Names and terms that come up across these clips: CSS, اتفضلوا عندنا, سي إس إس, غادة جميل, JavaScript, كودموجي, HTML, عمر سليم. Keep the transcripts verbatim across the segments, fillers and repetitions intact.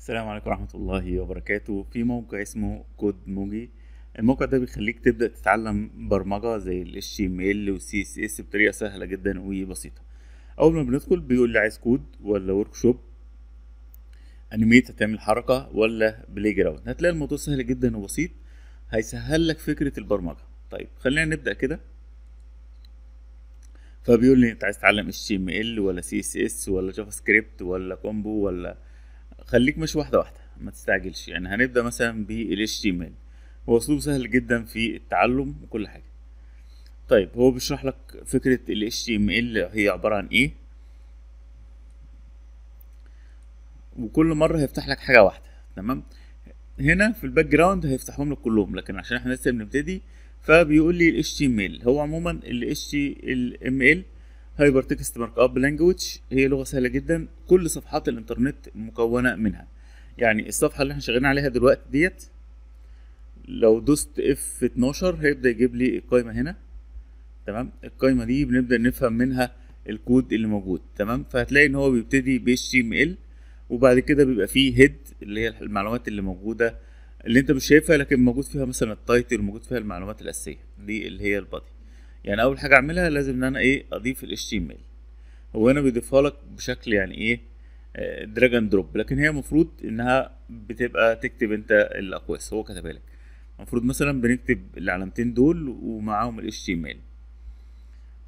السلام عليكم ورحمة الله وبركاته. في موقع اسمه كودموجي. الموقع ده بيخليك تبدأ تتعلم برمجة زي ال إتش تي إم إل و سي إس إس بطريقة سهلة جدا وبسيطة. أول ما بندخل بيقول لي عايز كود ولا ورك شوب، انيميت هتعمل حركة ولا بلاي جراوند. هتلاقي الموضوع سهل جدا وبسيط، هيسهل لك فكرة البرمجة. طيب خلينا نبدأ كده. فبيقول لي انت عايز تتعلم إتش تي إم إل ولا سي إس إس ولا جافا سكريبت ولا كومبو ولا، خليك ماشي واحدة واحدة ما تستعجلش. يعني هنبدأ مثلا بال إتش تي إم إل، هو اسلوب سهل جدا في التعلم وكل حاجة. طيب هو بيشرح لك فكرة ال إتش تي إم إل هي عبارة عن ايه، وكل مرة هيفتح لك حاجة واحدة. تمام، هنا في الباك جراوند هيفتحهم لك كلهم، لكن عشان احنا لسه بنبتدي فبيقول لي ال إتش تي إم إل. هو عموما ال إتش تي إم إل هايبر تكست مارك اب لانجويج، هي لغة سهلة جدا كل صفحات الانترنت مكونة منها. يعني الصفحة اللي احنا شغالين عليها دلوقتي ديت لو دوست إف اتناشر هيبدأ يجيب لي القايمة هنا. تمام، القايمة دي بنبدأ نفهم منها الكود اللي موجود. تمام، فهتلاقي ان هو بيبتدي ب إتش تي إم إل وبعد كده بيبقى فيه هيد اللي هي المعلومات اللي موجودة اللي انت مش شايفها لكن موجود فيها مثلا التايتل وموجود فيها المعلومات الأساسية دي اللي هي البادي. يعني أول حاجة أعملها لازم إن أنا إيه أضيف ال إتش تي إم إل. هو هنا بيضيفها لك بشكل يعني إيه دراج أند دروب، لكن هي المفروض إنها بتبقى تكتب أنت الأقواس، هو كتبها لك. المفروض مثلا بنكتب العلامتين دول ومعاهم ال إتش تي إم إل.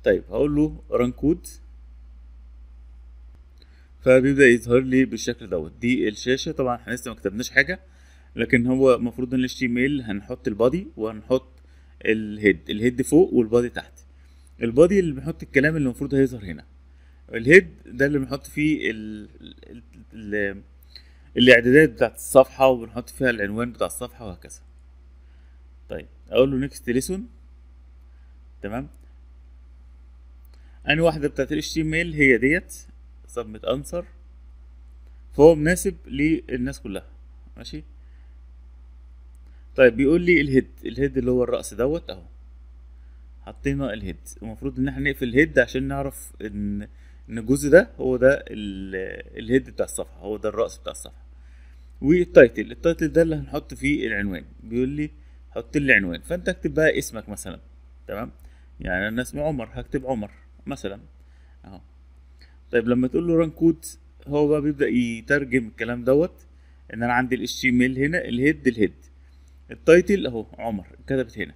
طيب هقول له ران كود، فبيبدأ يظهر لي بالشكل دوت. دي الشاشة، طبعا إحنا لسه ما كتبناش حاجة، لكن هو المفروض إن ال إتش تي إم إل هنحط البادي وهنحط الهيد، الهيد فوق والبادي تحت. البادي اللي بنحط الكلام اللي المفروض هيظهر هنا، الهيد ده اللي بنحط فيه ال... ال... ال... الاعدادات بتاعت الصفحة وبنحط فيها العنوان بتاع الصفحة وهكذا. طيب اقول له نيكست ليسون. تمام، اني واحدة بتاعت ال إتش تي إم إل هي ديت سبميت انسر، فهو مناسب للناس كلها. ماشي، طيب بيقول لي الهيد، الهيد اللي هو الرأس دوت اهو، حطينا الهيد. المفروض ان احنا نقفل الهيد عشان نعرف ان ان الجزء ده هو ده الهيد بتاع الصفحة، هو ده الرأس بتاع الصفحة. والتايتل، التايتل ده اللي هنحط فيه العنوان. بيقول لي حط لي عنوان، فانت اكتب بقى اسمك مثلا. تمام، يعني انا اسمي عمر، هكتب عمر مثلا اهو. طيب لما تقول له ران كود، هو بقى بيبدأ يترجم الكلام دوت. ان انا عندي ال إتش تي إم إل هنا، الهيد الهيد التايتل اهو عمر كتبت هنا.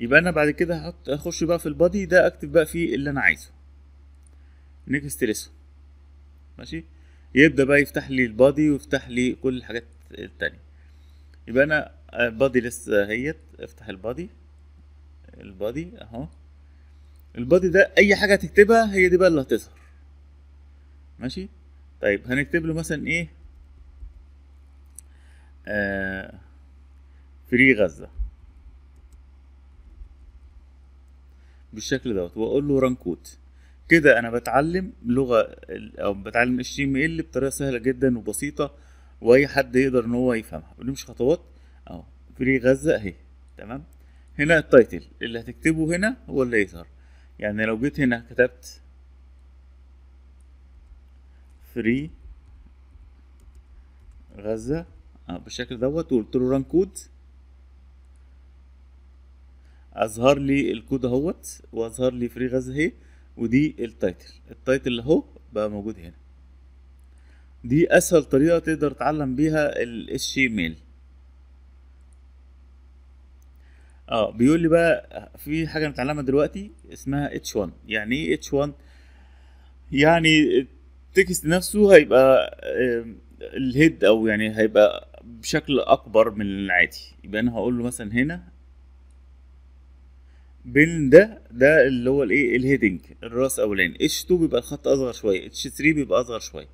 يبقى انا بعد كده هحط اخش بقى في البادي ده، اكتب بقى فيه اللي انا عايزه. نيكست ليسون، ماشي، يبدا بقى يفتح لي البادي ويفتح لي كل الحاجات التانية. يبقى انا البادي لسه اهيت، افتح البادي، البادي اهو. البادي ده اي حاجه هتكتبها هي دي بقى اللي هتظهر. ماشي، طيب هنكتب له مثلا ايه، آه فري غزة بالشكل دوت، واقول له ران كود. كده انا بتعلم لغه او بتعلم إتش تي إم إل بطريقه سهله جدا وبسيطه، واي حد يقدر ان هو يفهمها. بنمشي خطوات اهو، فري غزة اهي. تمام، هنا التايتل اللي هتكتبه هنا هو اللي هيظهر. يعني لو جيت هنا كتبت فري غزة اه بالشكل دوت وقلت له ران كود، اظهر لي الكود اهوت واظهر لي فري غزة اهي، ودي التايتل، التايتل اهو بقى موجود هنا. دي اسهل طريقه تقدر تتعلم بيها ال إتش تي إم إل. اه بيقول لي بقى في حاجه نتعلمها دلوقتي اسمها اتش واحد. يعني ايه اتش واحد؟ يعني التكست نفسه هيبقى الهيد او يعني هيبقى بشكل اكبر من العادي. يبقى انا هقول له مثلا هنا بين ده ده اللي هو الايه الهيدنج الراس الاولاني، اتش اتنين بيبقى الخط اصغر شويه، اتش تلاتة بيبقى اصغر شويه.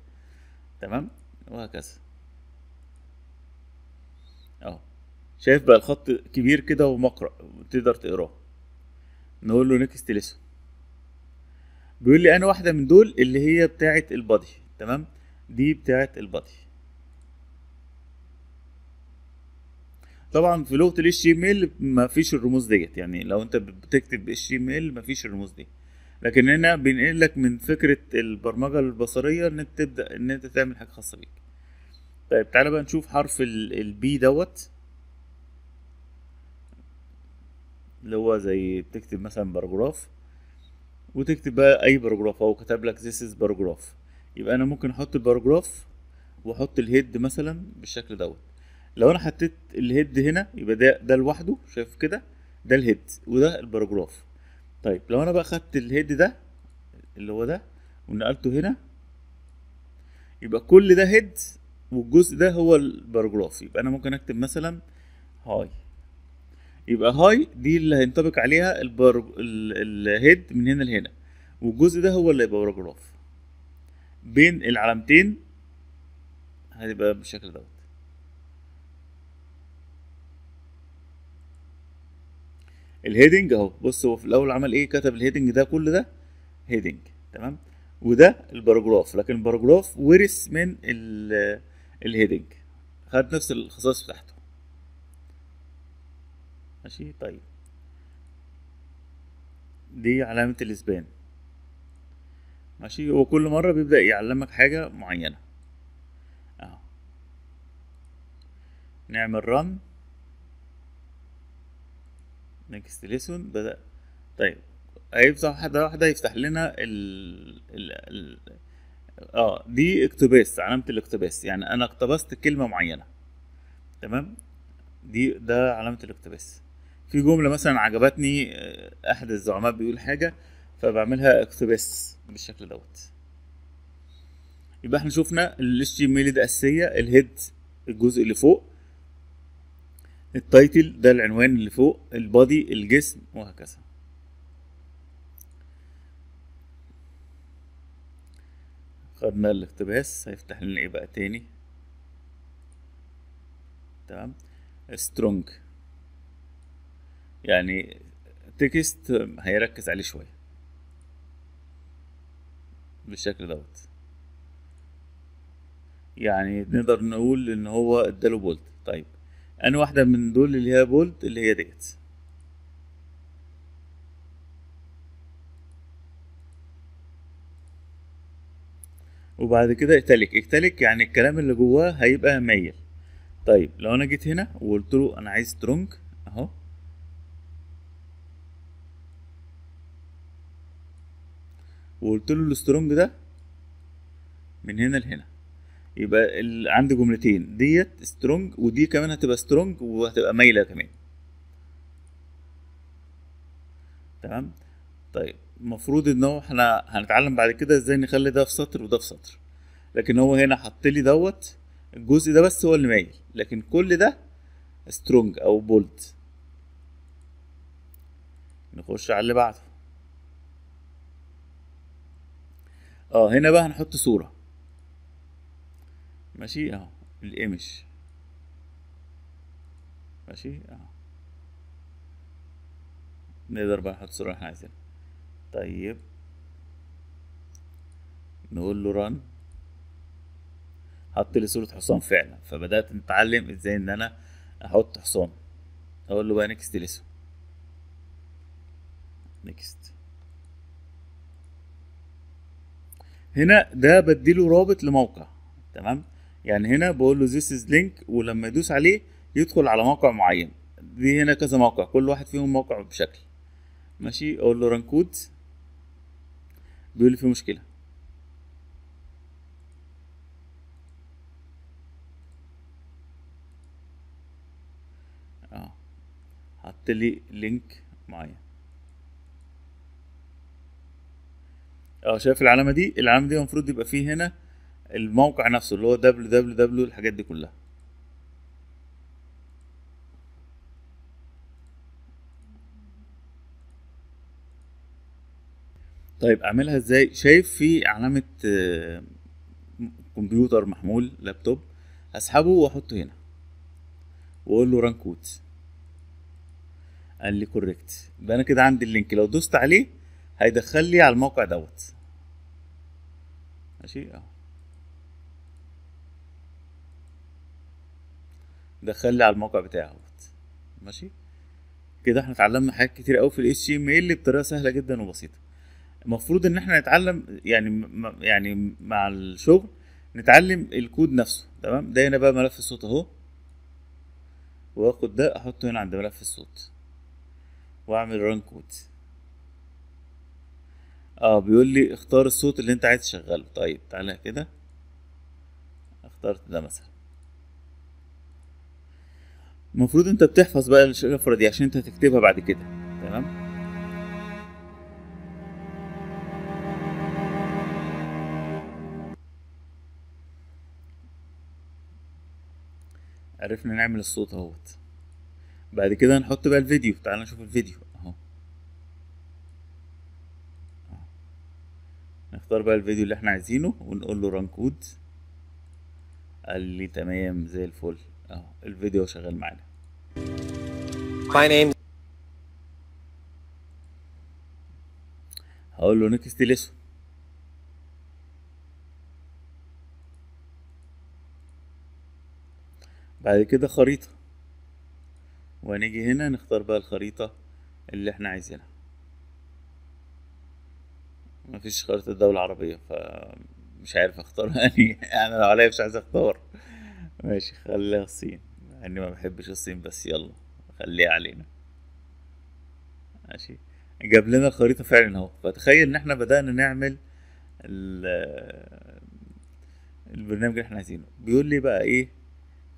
تمام، وهكذا اهو. شايف بقى الخط كبير كده ومقرأ تقدر تقراه. نقول له نيكست ليسون، بيقول لي انا واحده من دول اللي هي بتاعه البادي. تمام، دي بتاعه البادي. طبعا في لغه ال إتش تي إم إل مفيش الرموز ديت، يعني لو انت بتكتب إتش تي إم إل مفيش الرموز دي، لكن هنا بينقلك من فكره البرمجه البصريه ان انت تبدا ان انت تعمل حاجه خاصه بيك. طيب تعالى بقى نشوف حرف البي دوت اللي هو زي بتكتب مثلا باراجراف وتكتب بقى اي باراجراف، هو كتب لك this is باراجراف، يبقى انا ممكن احط الباراجراف واحط الهيد مثلا بالشكل دوت. لو انا حطيت الهيد هنا يبقى ده ده لوحده، شايف كده، ده الهيد وده الباراجراف. طيب لو انا بقى خدت الهيد ده اللي هو ده ونقلته هنا يبقى كل ده هيد والجزء ده هو الباراجراف، يبقى انا ممكن اكتب مثلا هاي، يبقى هاي دي اللي هينطبق عليها الهيد من هنا لهنا، والجزء ده هو اللي هيبقى باراجراف. بين العلامتين هتبقى بالشكل دوت. الهيدنج اهو، بص هو في الاول عمل ايه، كتب الهيدنج ده كل ده هيدنج، تمام، وده الباراجراف، لكن الباراجراف ورث من الهيدنج، خد نفس الخصائص بتاعته. ماشي، طيب دي علامة الاسبان. ماشي، هو كل مرة بيبدأ يعلمك حاجة معينة اهو. نعمل رن نكست ليسون، بدأ. طيب هيفتح واحدة واحدة، يفتح لنا ال ال اه دي اقتباس، علامة الاقتباس، يعني انا اقتبست كلمة معينة، تمام، دي ده علامة الاقتباس. في جملة مثلا عجبتني، احد الزعماء بيقول حاجة فبعملها اقتباس بالشكل دوت. يبقى احنا شفنا ال إتش تي إم إل الاساسية، الهيد الجزء اللي فوق، التايتل ده العنوان اللي فوق، البادي الجسم، وهكذا. خدنا الاقتباس، هيفتح لنا ايه بقى تاني، تمام، سترونج، يعني تكست هيركز عليه شويه بالشكل دوت، يعني نقدر نقول ان هو اداله بولد. طيب انا واحده من دول اللي هي بولد اللي هي ديت، وبعد كده اكتلك اكتلك يعني الكلام اللي جواه هيبقى مايل. طيب لو انا جيت هنا وقلت له انا عايز سترونج اهو، وقلت له السترونج ده من هنا لهنا، يبقى عندي جملتين، ديت سترونج ودي كمان هتبقى سترونج وهتبقى مايله كمان، تمام. طيب المفروض ان هو احنا هنتعلم بعد كده ازاي نخلي ده في سطر وده في سطر، لكن هو هنا حط لي دوت الجزء ده بس هو اللي مايل، لكن كل ده سترونج او بولد. نخش على اللي بعده. اه هنا بقى هنحط صورة، ماشي اهو الايمج، ماشي اهو، نقدر بقى نحط صورة احنا عايزينها. طيب نقول له ران، حط لي صورة حصان فعلا، فبدأت نتعلم ازاي ان انا احط حصان. اقول له بقى نكست لسه نكست، هنا ده بديله رابط لموقع، تمام، يعني هنا بقول له this is link، ولما يدوس عليه يدخل على موقع معين. دي هنا كذا موقع، كل واحد فيهم موقع بشكل. ماشي، اقول له ران كود، بيقول لي في مشكلة، اه حط لي لينك معين. اه شايف العلامة دي، العلامة دي المفروض يبقى فيه هنا الموقع نفسه اللي هو دبليو دبليو دبليو الحاجات دي كلها. طيب اعملها ازاي؟ شايف في علامة كمبيوتر محمول لابتوب، هسحبه واحطه هنا واقول له ران كود، قال لي كوريكت، يبقى انا كده عندي اللينك، لو دوست عليه هيدخل لي على الموقع دوت. ماشي اهو، دخل لي على الموقع بتاعه. ماشي كده احنا اتعلمنا حاجات كتير قوي في ال إتش تي إم إل بطريقة سهلة جدا وبسيطة. المفروض ان احنا نتعلم يعني يعني مع الشغل نتعلم الكود نفسه، تمام. ده هنا بقى ملف الصوت اهو، واخد ده احطه هنا عند ملف الصوت واعمل ران كود. اه بيقول لي اختار الصوت اللي انت عايز تشغله. طيب تعالى كده اخترت ده مثلا. المفروض انت بتحفظ بقى الشفرة دي عشان انت هتكتبها بعد كده، تمام. عرفنا نعمل الصوت اهوت. بعد كده هنحط بقى الفيديو. تعالى نشوف الفيديو اهو. نختار بقى الفيديو اللي احنا عايزينه ونقول له ران كود. قال لي تمام زي الفل اهو، الفيديو شغال معانا. my name هقول له نكست لسه. بعد كده خريطة، وهنيجي هنا نختار بقى الخريطة اللي احنا عايزينها. مفيش خريطة الدولة العربية فمش عارف اختار يعني. انا لو عليا مش عايز اختار. ماشي خليها الصين، مع اني ما بحبش الصين بس يلا خليها علينا. ماشي جاب لنا الخريطة فعلا اهو. فتخيل ان احنا بدأنا نعمل البرنامج اللي احنا عايزينه. بيقول لي بقى ايه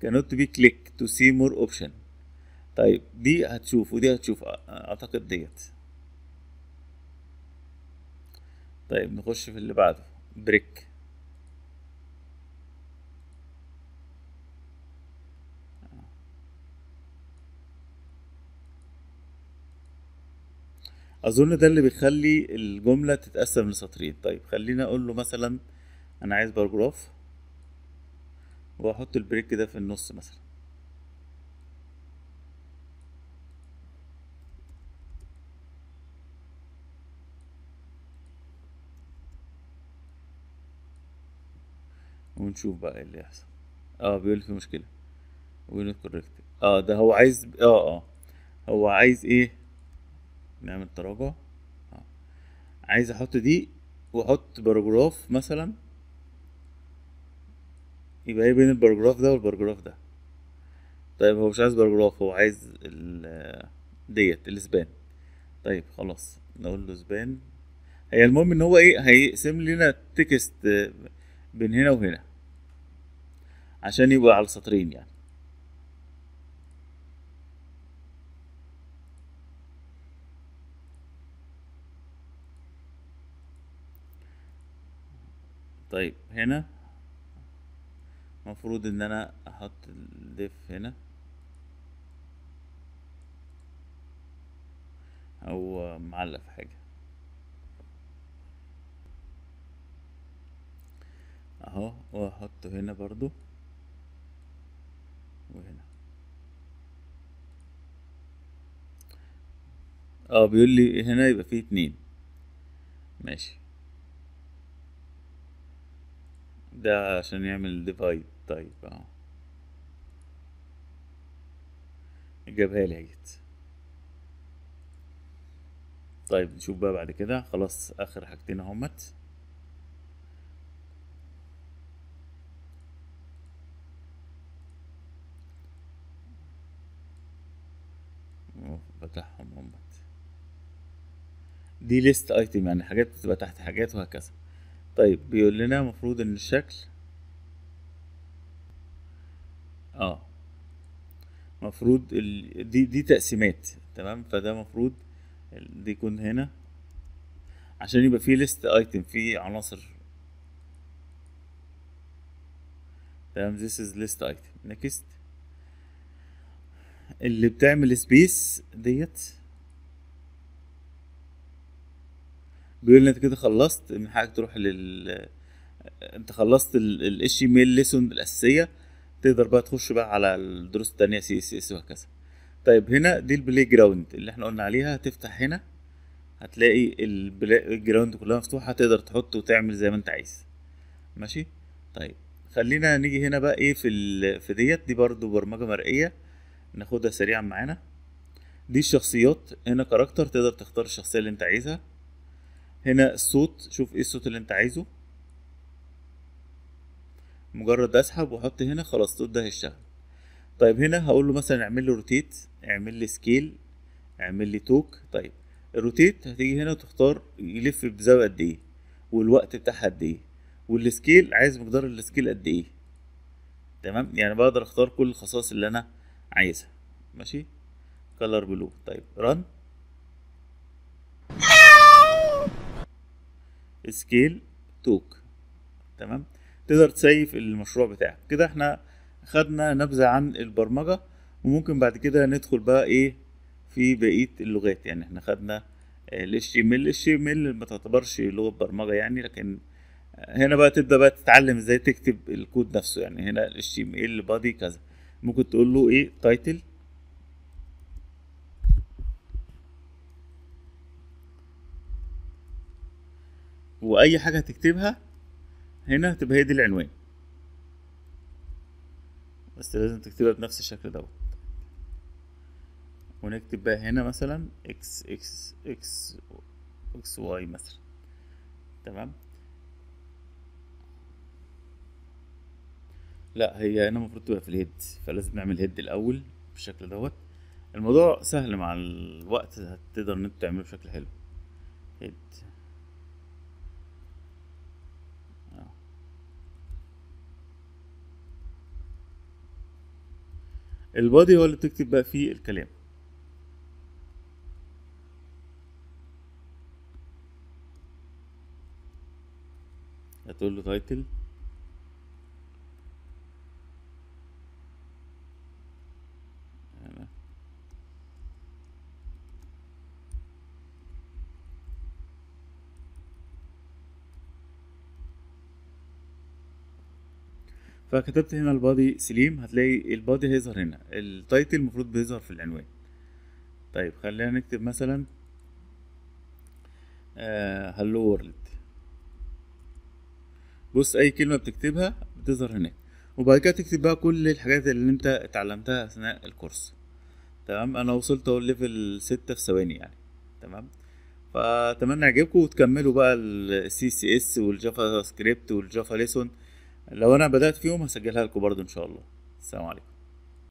cannot be click to see more option. طيب دي هتشوف ودي هتشوف اعتقد ديت. طيب نخش في اللي بعده بريك. اظن ده اللي بيخلي الجملة تتقسم لسطرين. طيب خلينا اقول له مثلا انا عايز باراجراف واحط البريك كده في النص مثلا. ونشوف بقى اللي يحصل. اه بيقول في مشكلة وينوت كوركت. اه ده هو عايز اه اه هو عايز ايه؟ نعمل تراجع. آه. عايز احط دي واحط باراجراف مثلا، يبقى ايه بين الباراجراف ده والباراجراف ده. طيب هو مش عايز باراجراف، هو عايز ديت السبان. طيب خلاص نقول له سبان. هي المهم ان هو ايه هيقسم لنا التكست بين هنا وهنا عشان يبقى على سطرين يعني. طيب هنا مفروض ان انا احط الديف هنا او معلق في حاجة اهو، واحطه هنا برضو وهنا. اه بيقول لي هنا يبقى فيه اتنين. ماشي ده عشان يعمل ديفايد. طيب اهو جابها لي اهيت. طيب نشوف بقى بعد كده. خلاص اخر حاجتين اهمت. بفتحهم اهمت. دي ليست ايتم يعني حاجات بتبقى تحت حاجات وهكذا. طيب بيقول لنا المفروض ان الشكل اه مفروض ال... دي دي تقسيمات تمام. فده مفروض دي يكون هنا عشان يبقى فيه ليست ايتم فيه عناصر تمام. this is list item next. اللي بتعمل سبيس ديت بيقول لي انت كده خلصت من حقك تروح لل انت خلصت ال اتش ام ال ليسون الاساسيه. تقدر بقى تخش بقى على الدروس التانيه سي اس اس وهكذا. طيب هنا دي البلاي جراوند اللي احنا قلنا عليها. هتفتح هنا هتلاقي البلاي جراوند كلها مفتوحه، تقدر تحط وتعمل زي ما انت عايز. ماشي طيب خلينا نيجي هنا بقى ايه في ال... في ديت. دي برضو برمجه مرئيه ناخدها سريعا معانا. دي الشخصيات هنا كاركتر، تقدر تختار الشخصيه اللي انت عايزها. هنا الصوت، شوف ايه الصوت اللي انت عايزه. مجرد اسحب واحط هنا خلاص الصوت ده هيشتغل. طيب هنا هقول له مثلا اعمل لي روتيت، اعمل لي سكيل، اعمل لي توك. طيب الروتيت هتيجي هنا وتختار يلف بزاويه قد ايه والوقت بتاعها قد ايه، والسكيل عايز مقدار السكيل قد ايه. تمام، يعني بقدر اختار كل الخصائص اللي انا عايزها. ماشي، كلر بلو. طيب رن، سكيل، توك. تمام، تقدر تسيف المشروع بتاعك. كده احنا خدنا نبذه عن البرمجه، وممكن بعد كده ندخل بقى ايه في بقيه اللغات. يعني احنا خدنا الاتش تي ام ال، الاتش تي ام ال ما تعتبرش لغه برمجه يعني، لكن هنا بقى تبدا بقى تتعلم ازاي تكتب الكود نفسه. يعني هنا الاتش تي ام ال بادي كذا، ممكن تقول له ايه تايتل، واي حاجه هتكتبها هنا تبقى هي دي العنوان، بس لازم تكتبها بنفس الشكل دوت. ونكتب بقى هنا مثلا اكس اكس اكس اكس واي مثلا. تمام، لا هي هنا المفروض تبقى في الهيد، فلازم نعمل هيد الاول بالشكل دوت. الموضوع سهل، مع الوقت هتقدر ان انت تعمله بشكل حلو. هيد البادي هو اللي بتكتب بقى فيه الكلام. هتقول له تايتل، فكتبت هنا البادي سليم. هتلاقي البادي هيظهر هنا، التايتل المفروض بيظهر في العنوان. طيب خلينا نكتب مثلا هالو آه وورلد. بص اي كلمه بتكتبها بتظهر هناك، وبعد كده تكتب بقى كل الحاجات اللي انت اتعلمتها اثناء الكورس. تمام، انا وصلت اهو ليفل ستة في ثواني يعني. تمام، فاتمنى يعجبكم وتكملوا بقى السي سي اس والجافا سكريبت والجافا ليسون. لو انا بدأت فيهم هسجلها لكم برضو ان شاء الله. السلام عليكم.